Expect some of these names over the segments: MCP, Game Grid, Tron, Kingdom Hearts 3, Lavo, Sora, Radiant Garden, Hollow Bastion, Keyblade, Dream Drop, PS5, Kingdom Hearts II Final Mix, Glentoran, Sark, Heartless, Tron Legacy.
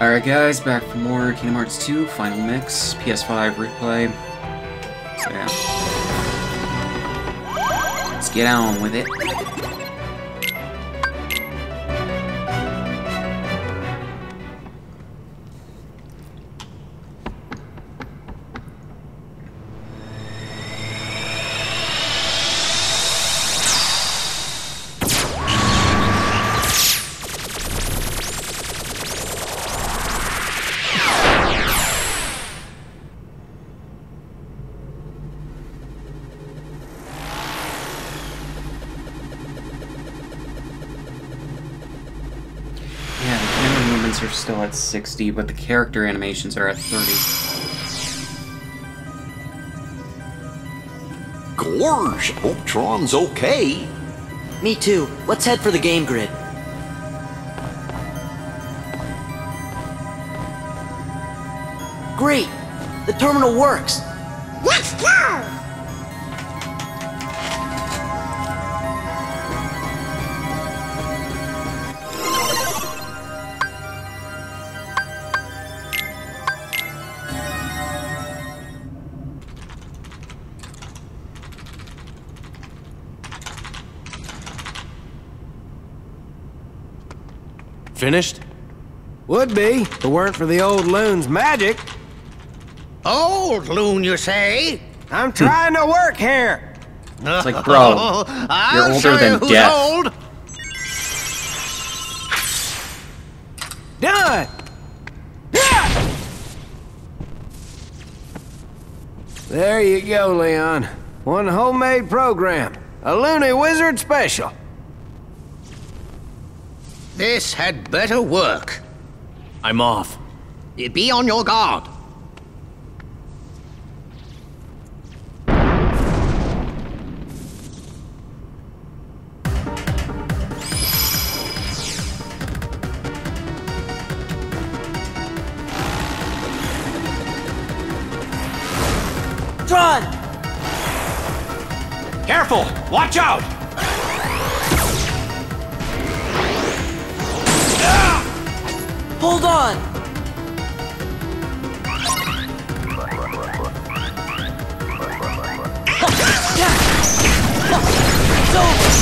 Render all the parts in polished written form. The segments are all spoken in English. Alright guys, back for more Kingdom Hearts 2 Final Mix, PS5 replay. So yeah. Let's get on with it. Are still at 60, but the character animations are at 30. Gorge! Hope Tron's okay! Me too. Let's head for the Game Grid. Great! The terminal works! Let's go! Finished? Would be, if it weren't for the old loon's magic. Old loon, you say? I'm trying to work here. It's like, bro, you're older than death. Old. Done! Yeah! There you go, Leon. One homemade program. A loony wizard special. This had better work. I'm off. Be on your guard. Tron! Careful! Watch out! Hold on! It's over!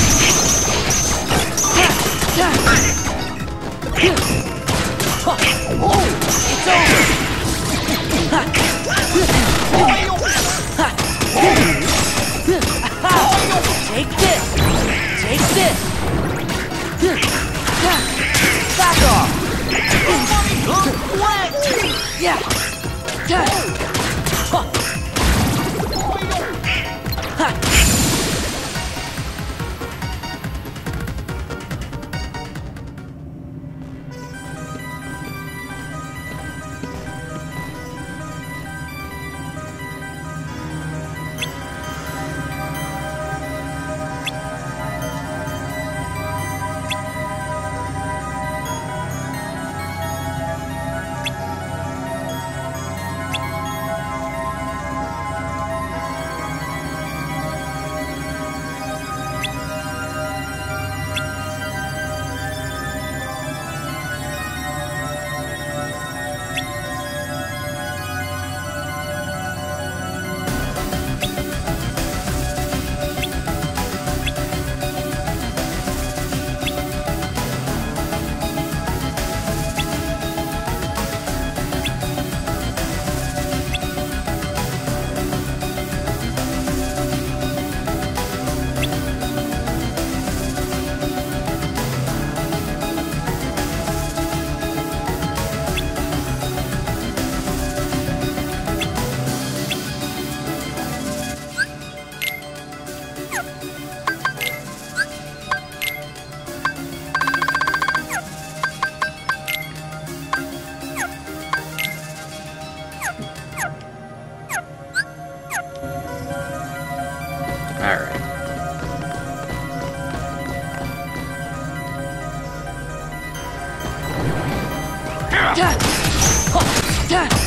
Take this! Take this! Back off! Yeah.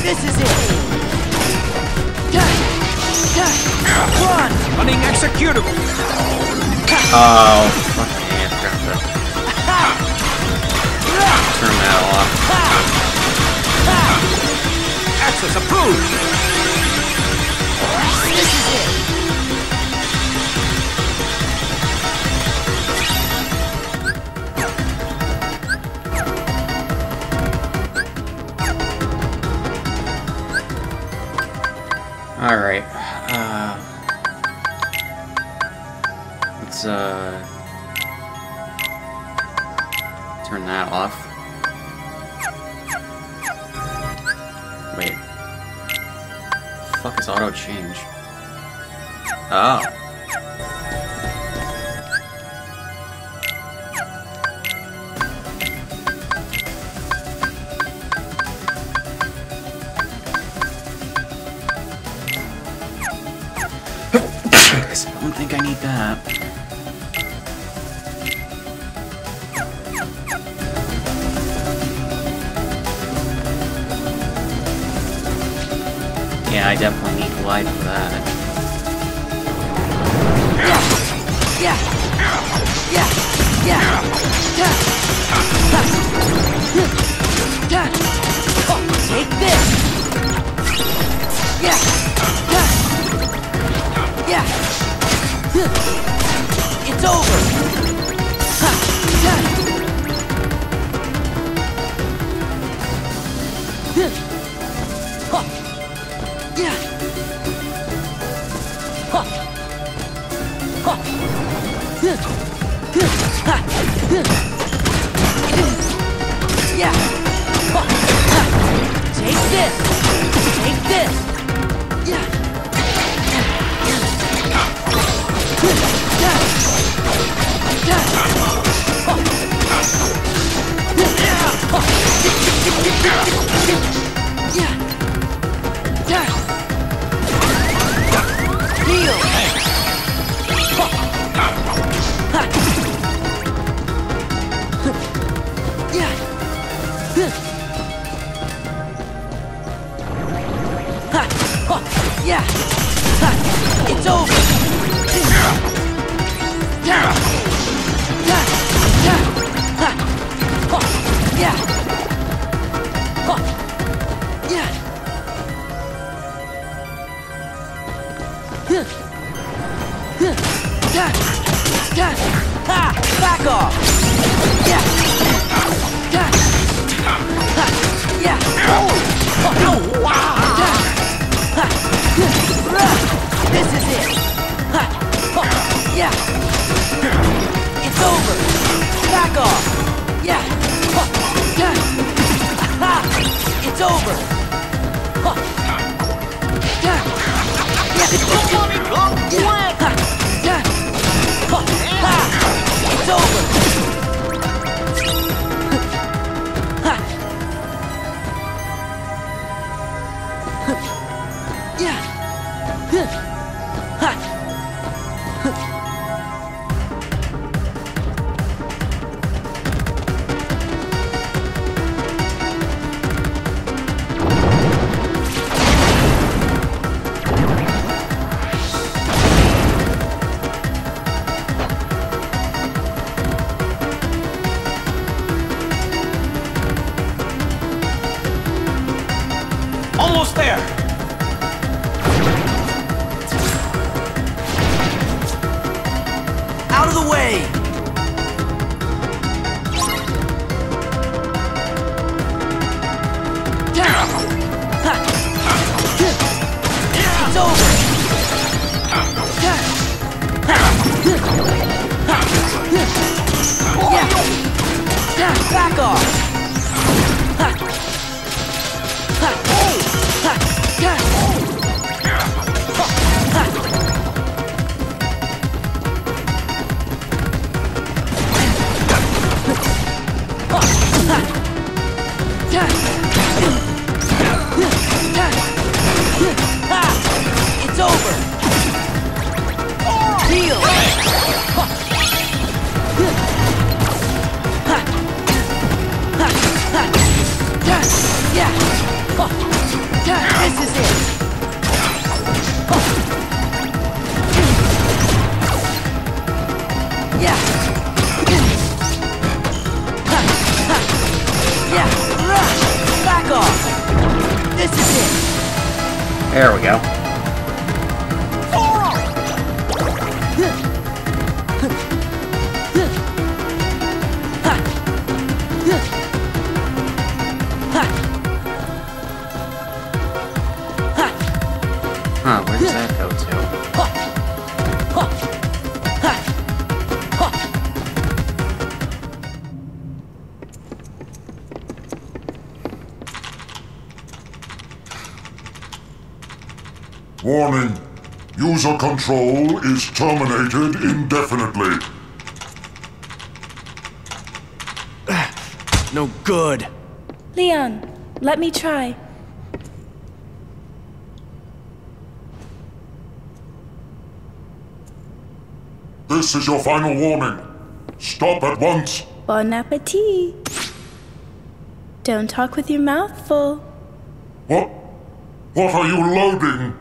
This is it! Running executable! Oh, fucking hand. Turn that off. Heartless approved! This is it! Alright, let's, turn that off. Wait. The fuck is auto change? Oh. I don't think I need that. I definitely need glide for that. Yeah. Yeah. Yeah. Yeah. Take this. Yeah. Yeah. It's over. Yeah. Ha. Ha. Yeah. Ha. Take this. Take this. Yeah. Yeah. Yeah. Yeah, it's over. Back off. Yeah. Oh, no, wow. This is it! Ha! Oh, yeah! It's over! Back off! Yeah! Oh, yeah. Ha! It's over! Oh. Yeah! Yeah! Yeah. Ha. Yeah. Oh. Ha. It's over! Ha! Yeah! Huh. Almost there! Out of the way! It's over! Back off! It's over! Deal! Yeah! This is it! Yeah! Yeah! Back off! This is it! There we go. Huh, where does that go to? Warning. User control is terminated indefinitely. No good. Leon, let me try. This is your final warning. Stop at once. Bon appetit. Don't talk with your mouth full. What? What are you loading?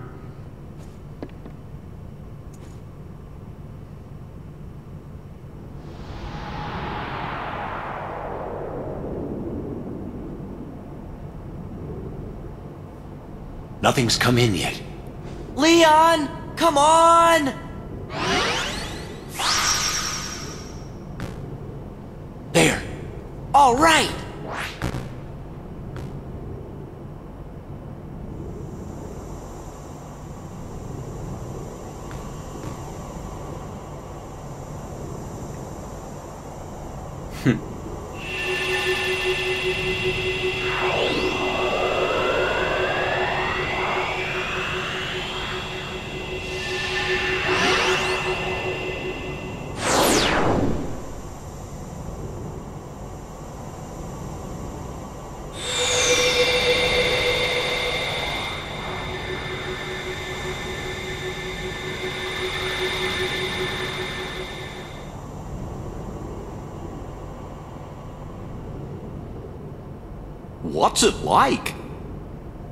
Nothing's come in yet. Leon, come on! There. All right. What's it like?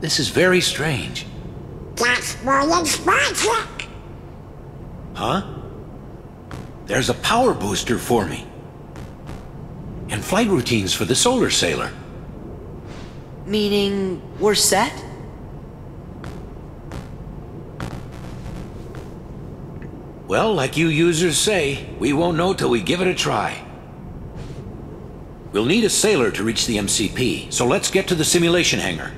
This is very strange. That's Morgan's project. Huh? There's a power booster for me. And flight routines for the solar sailor. Meaning we're set? Well, like you users say, we won't know till we give it a try. We'll need a sailor to reach the MCP, so let's get to the simulation hangar.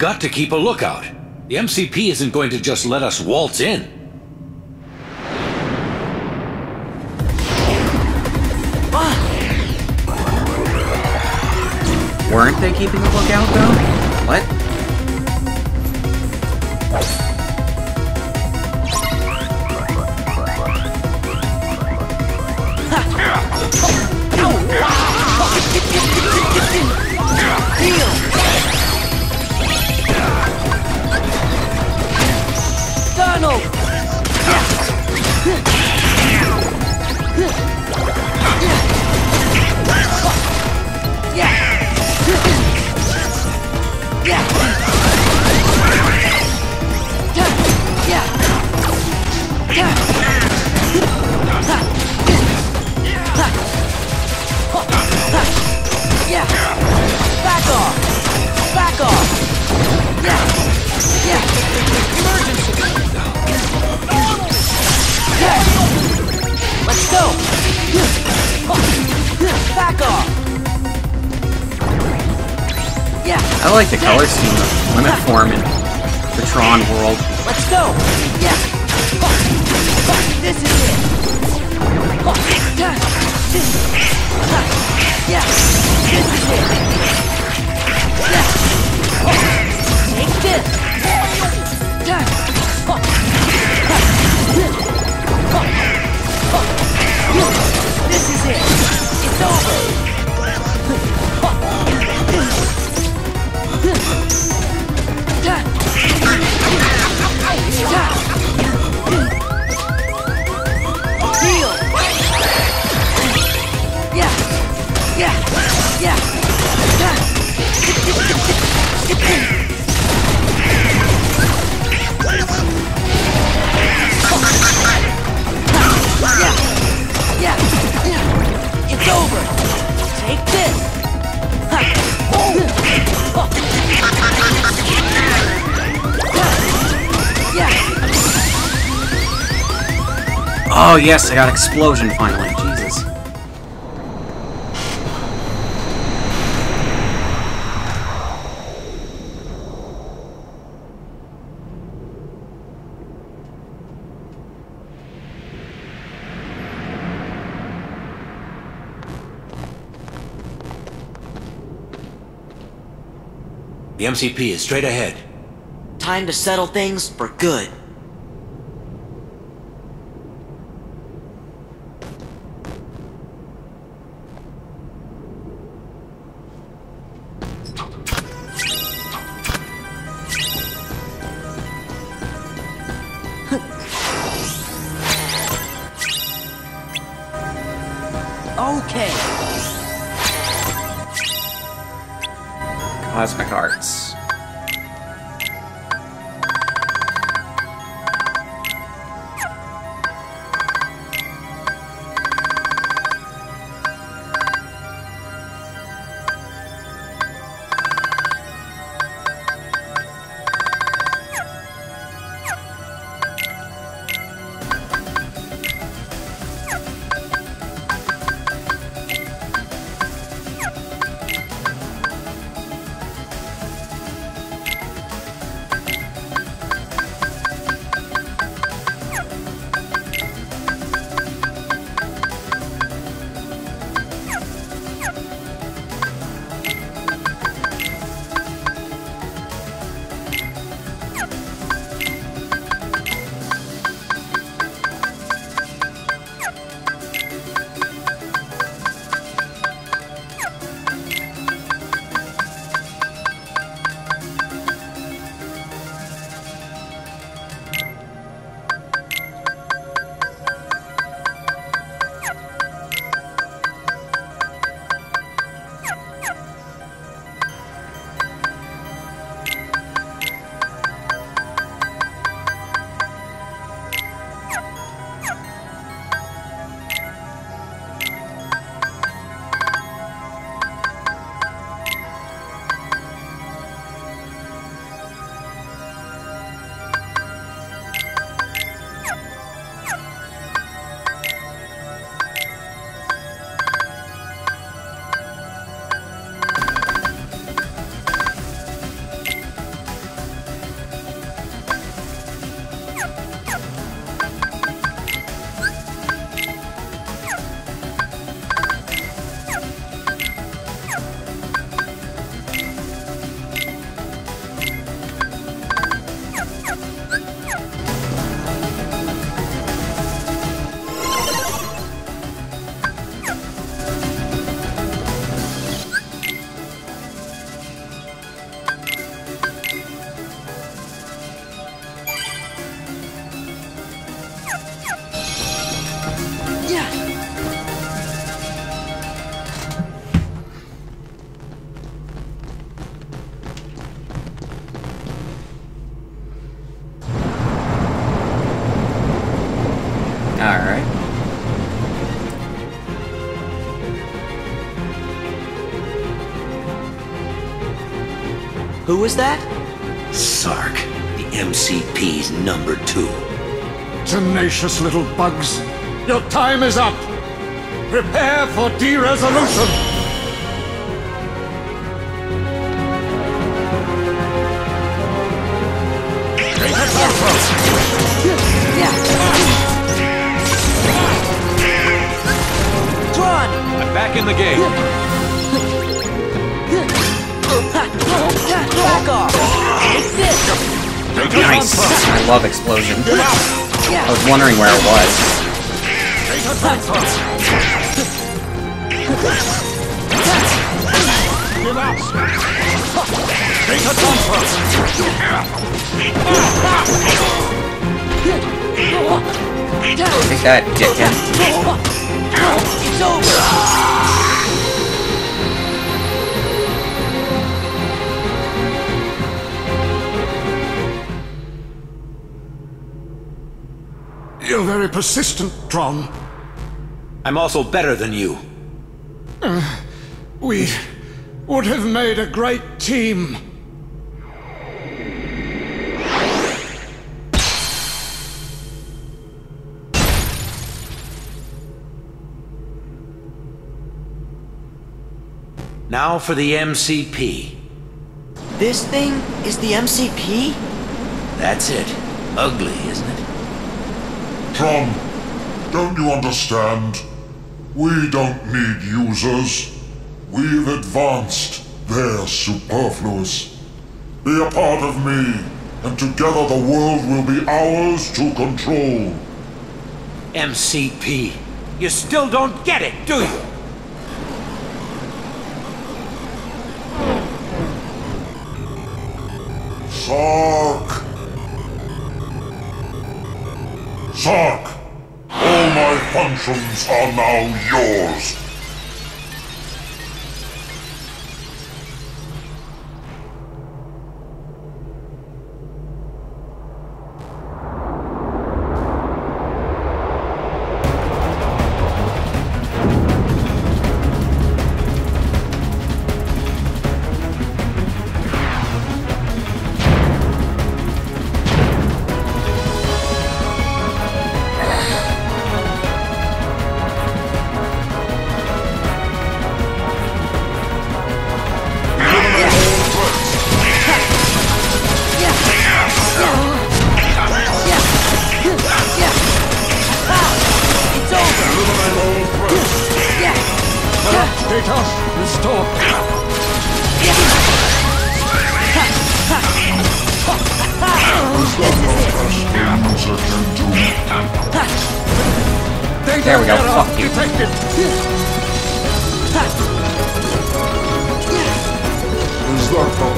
got to keep a lookout. The MCP isn't going to just let us waltz in. Weren't they keeping a lookout, though? What? Donald! Yeah! Yeah! Yeah! Yeah! Back off! Back off! Yeah! Yeah! Emergency! Yeah! Let's go! Back off! I like the color scheme of Limit Form in the Tron world. Let's go! Yeah! This is it! Yeah! This is it! Yeah! Take this! This is it! It's over! It's over. Take this. Oh yes, I got explosion finally. Jesus. The MCP is straight ahead. Time to settle things for good. Who was that? Sark, the MCP's number 2. Tenacious little bugs. Your time is up. Prepare for de-resolution. Back in the game. Back off. It's this. Nice. I love explosion. I was wondering where it was. Take that, dickhead. It's over! You're very persistent, Tron. I'm also better than you. We would have made a great team. Now for the MCP. This thing is the MCP? That's it. Ugly, isn't it? Tron, don't you understand? We don't need users. We've advanced. They're superfluous. Be a part of me, and together the world will be ours to control. MCP, you still don't get it, do you? Sark! Sark! All my functions are now yours! There we go, fuck you. Is that the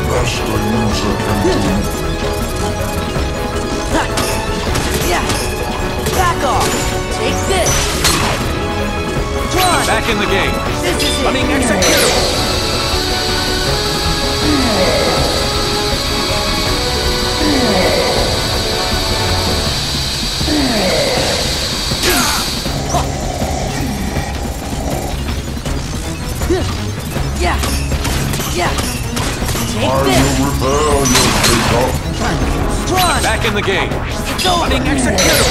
best a user can do? Back off! Take this! Tron! Back in the game. This is running executable! Yeah. Take this. Back in the game. It's over. Running executable.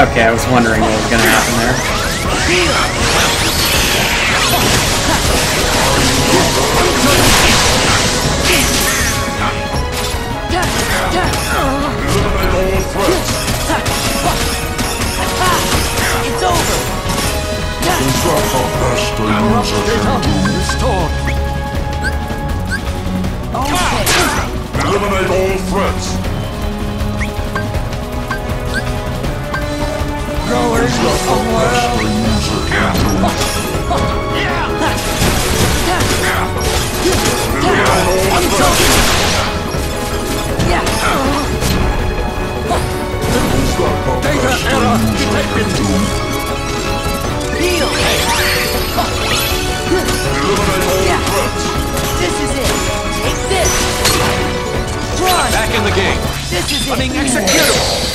Okay, I was wondering what was gonna happen there. It's over. Is that the best a user can do? Okay. Eliminate all threats. Is that the best a user can do? Eliminate all threats. Is that the best a user can do? Deal! Yeah. This is it! Take this! Run! Back in the game! This is it! Running executable!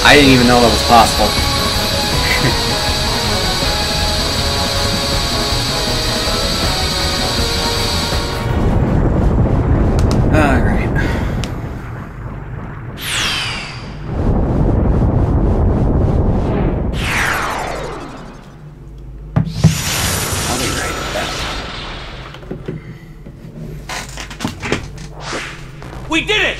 I didn't even know that was possible. Alright. I'll be right back. We did it!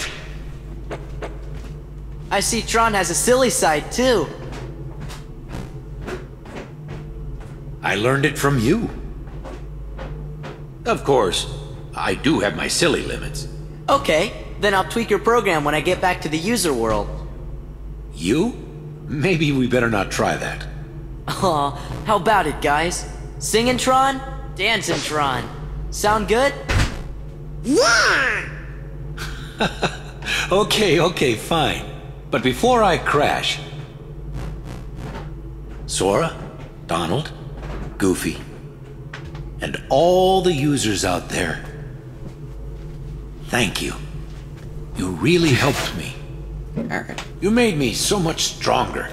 I see Tron has a silly side, too. I learned it from you. Of course, I do have my silly limits. Okay, then I'll tweak your program when I get back to the user world. You? Maybe we better not try that. Aw, how about it, guys? Singin' Tron, dancin' Tron. Sound good? Yeah! Okay, fine. But before I crash... Sora, Donald, Goofy, and all the users out there, thank you. You really helped me. You made me so much stronger.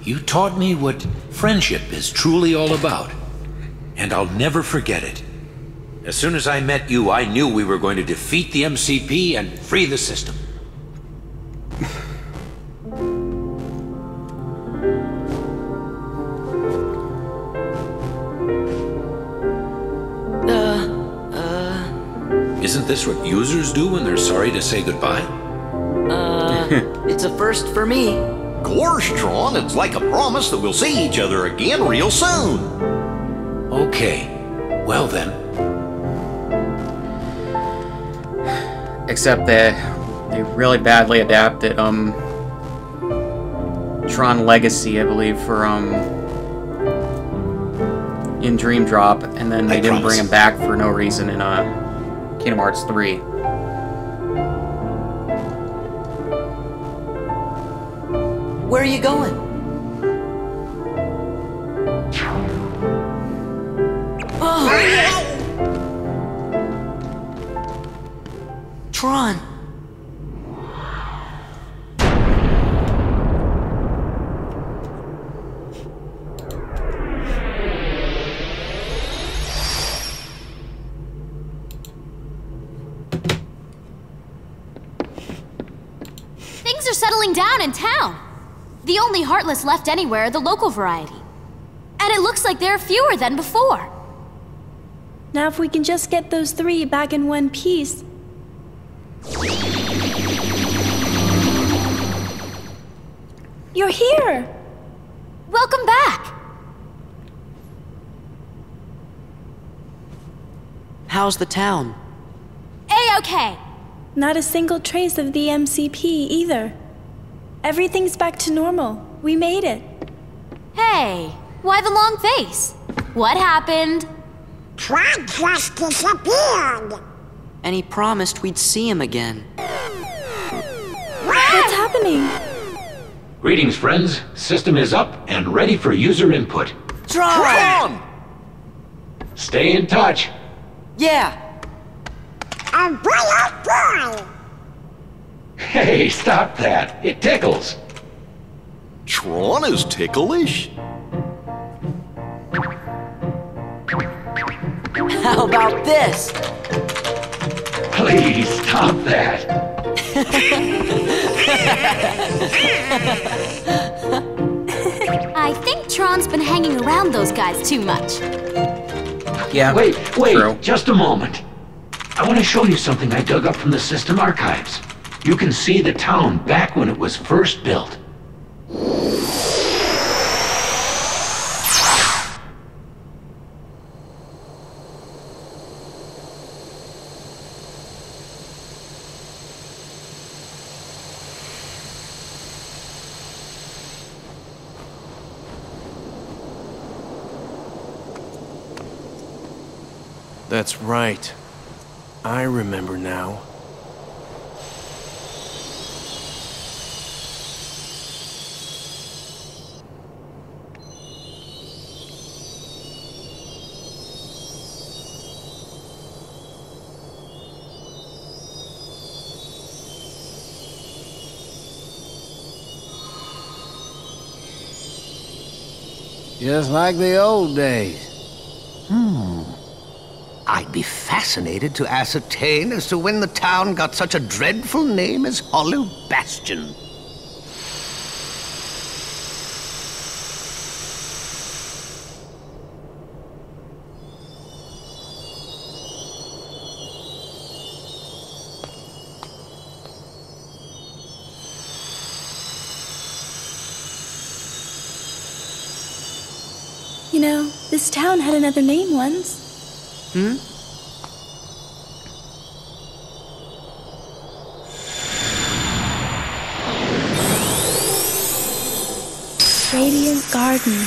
You taught me what friendship is truly all about, and I'll never forget it. As soon as I met you, I knew we were going to defeat the MCP and free the system. Isn't this what users do when they're sorry to say goodbye? It's a first for me. Gorsh, Tron, it's like a promise that we'll see each other again real soon. Okay, well then. Except that they really badly adapted, Tron Legacy, I believe, for, in Dream Drop, and then they didn't bring him back for no reason in, Kingdom Hearts 3. Where are you going? Oh. Tron. In town. The only Heartless left anywhere are the local variety. And it looks like there are fewer than before. Now if we can just get those three back in one piece. You're here! Welcome back! How's the town? A-okay. Not a single trace of the MCP either. Everything's back to normal. We made it. Hey, why the long face? What happened? Tron just disappeared. And he promised we'd see him again. What's happening? Greetings, friends. System is up and ready for user input. Tron! Stay in touch. Yeah! Boy, oh boy! Hey, stop that! It tickles! Tron is ticklish? How about this? Please stop that! I think Tron's been hanging around those guys too much. Yeah. Wait, true. Just a moment. I want to show you something I dug up from the system archives. You can see the town back when it was first built. That's right. I remember now. Just like the old days. I'd be fascinated to ascertain as to when the town got such a dreadful name as Hollow Bastion. You know, this town had another name once. Hmm? Radiant Garden.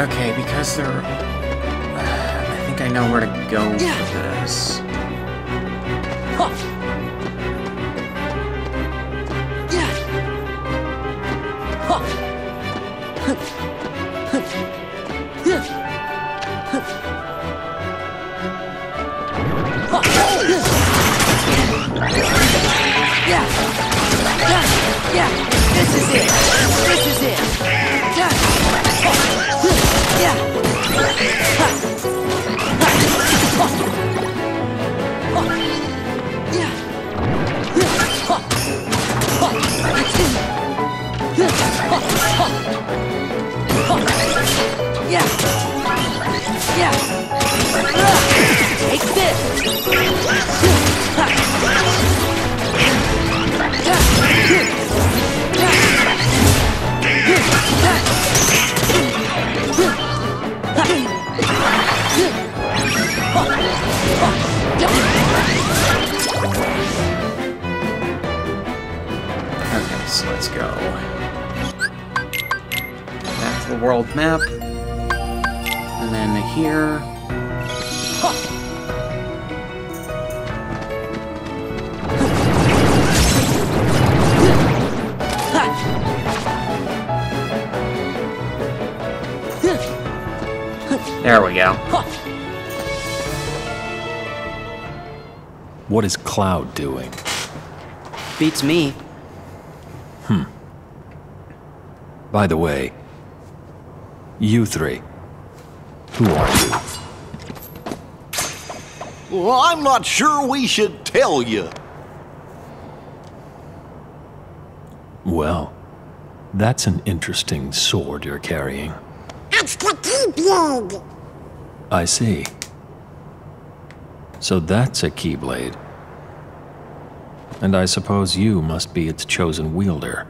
Okay, because they're... I think I know where to go for this. What is Cloud doing? Beats me. By the way, you three, who are you? Well, I'm not sure we should tell you. Well, that's an interesting sword you're carrying. It's the Keyblade. I see. So that's a Keyblade. And I suppose you must be its chosen wielder.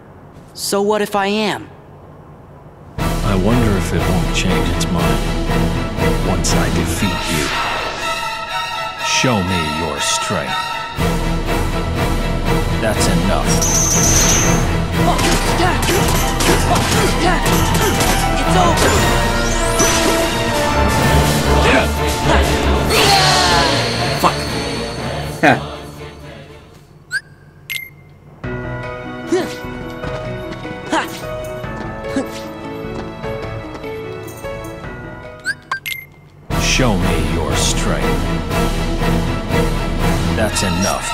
So what if I am? I wonder if it won't change its mind once I defeat you. Show me your strength. That's enough. It's over. Fuck. Huh. Show me your strength. That's enough.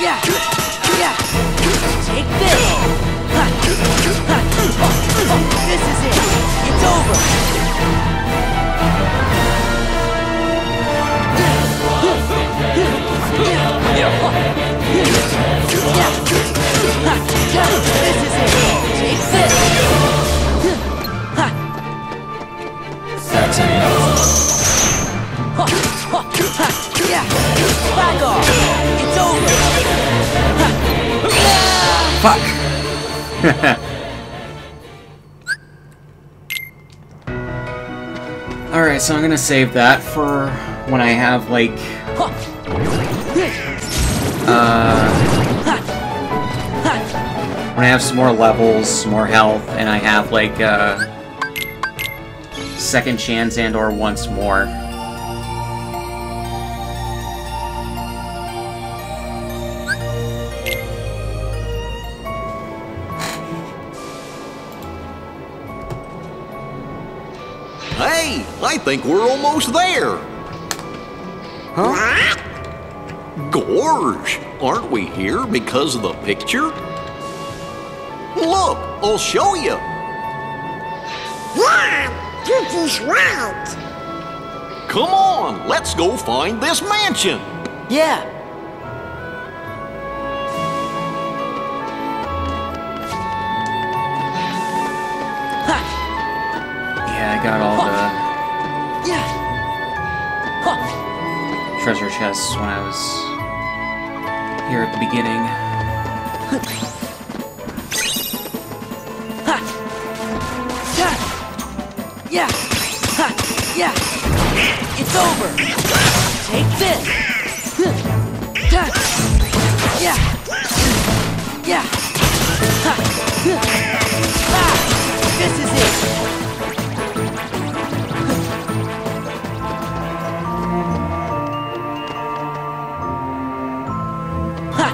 Yeah, yeah. Take this. This is it. It's over. This is it. Take this. That's enough. Yeah. Back off. It's over. Fuck. Alright, so I'm gonna save that for when I have, like... when I have some more levels, some more health, and I have, like, second chance and or once more. Hey, I think we're almost there. Huh? Gorge, aren't we here because of the picture? Look, I'll show you. Yeah, this is right. Come on, let's go find this mansion. Yeah. Yeah, I got all the treasure chests when I was here at the beginning. Yeah, ha, yeah, it's over. Take this. Yeah, yeah, ha, ah, this is it. Ha,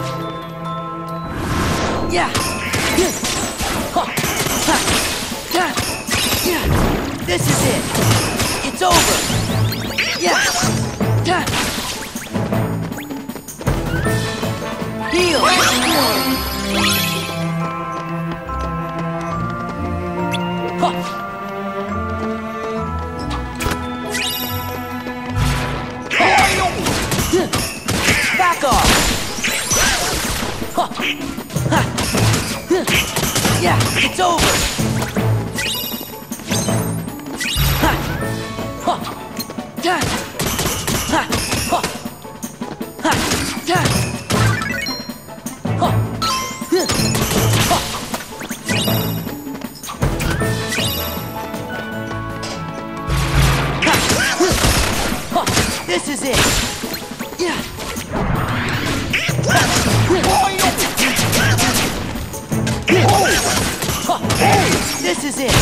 yeah, ha, ha, yeah. This is it. It's over. Yeah. Heal. Back off. Yeah, it's over. This is it. Yeah. This is it.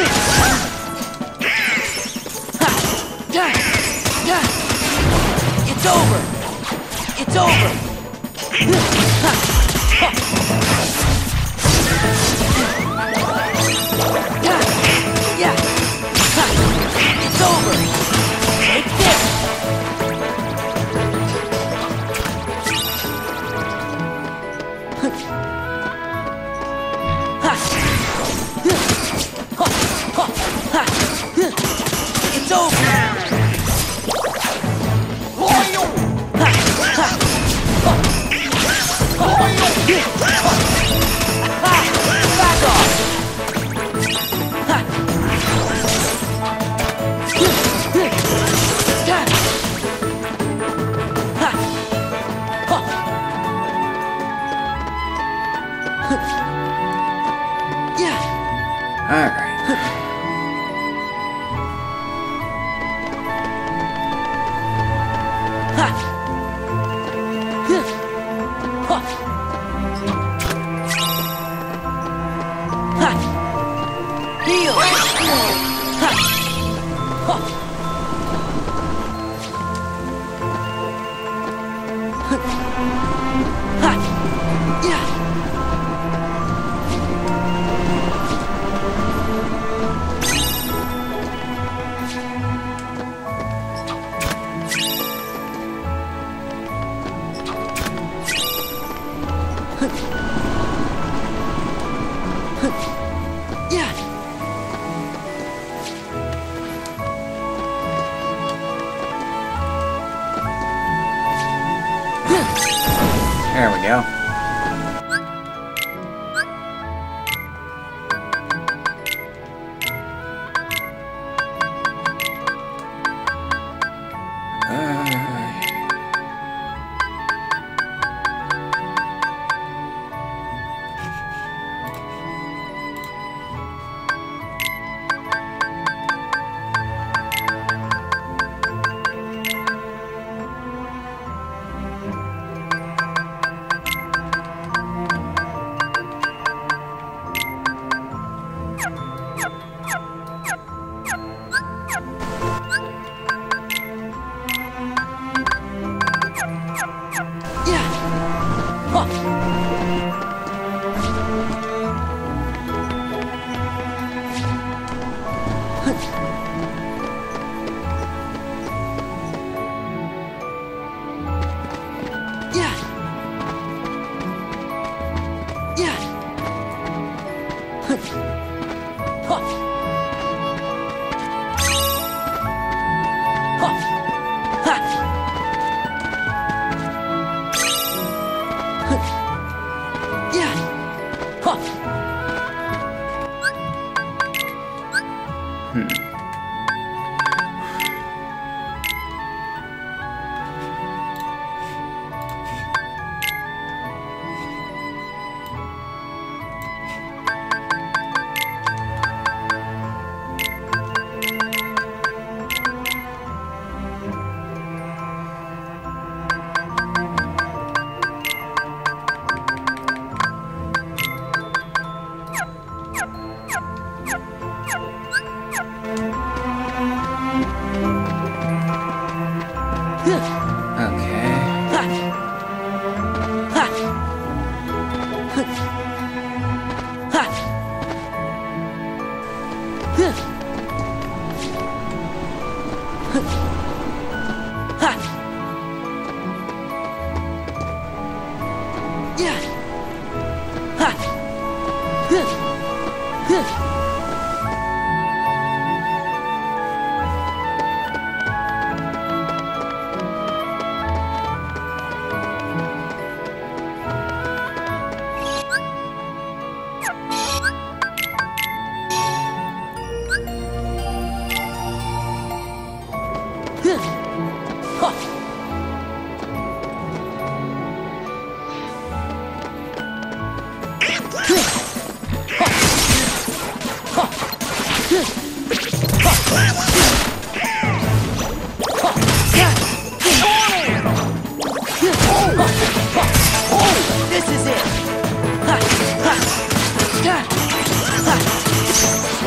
It's over. It's over. Yeah. It's over. Take this. It's over.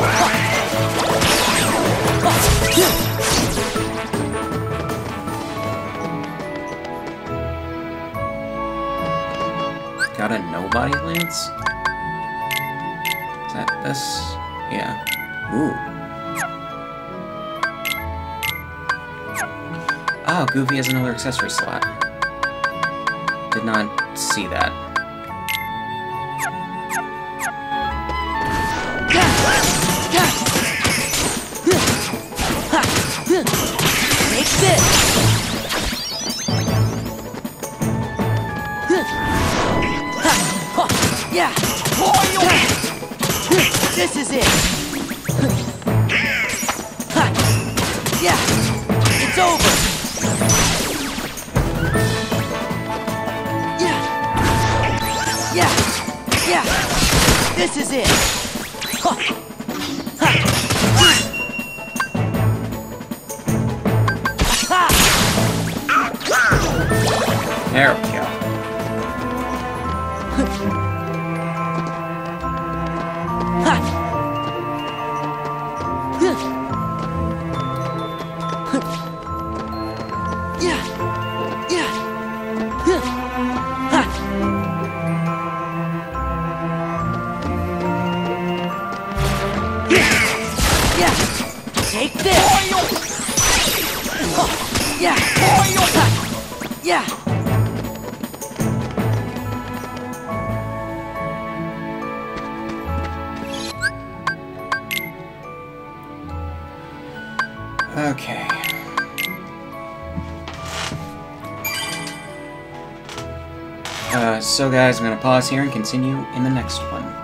Wow. got a nobody lance? Is that this? Yeah. Ooh. Oh, Goofy has another accessory slot. Did not see that. Yeah. This is it. Yeah. It's over. Yeah. Yeah. Yeah. This is it. There we go. Okay. So guys, I'm going to pause here and continue in the next one.